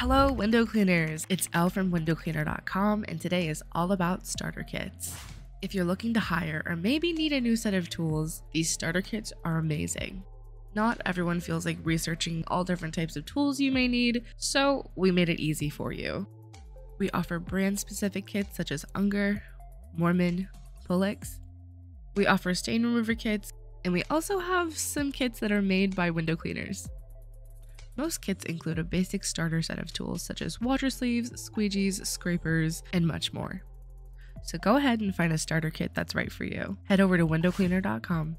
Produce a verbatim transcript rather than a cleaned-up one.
Hello window cleaners, it's Elle from window cleaner dot com and today is all about starter kits. If you're looking to hire or maybe need a new set of tools, these starter kits are amazing. Not everyone feels like researching all different types of tools you may need, so we made it easy for you. We offer brand specific kits such as Unger, Mormon, Bullex. We offer stain remover kits, and we also have some kits that are made by window cleaners. Most kits include a basic starter set of tools such as water sleeves, squeegees, scrapers, and much more. So go ahead and find a starter kit that's right for you. Head over to window cleaner dot com.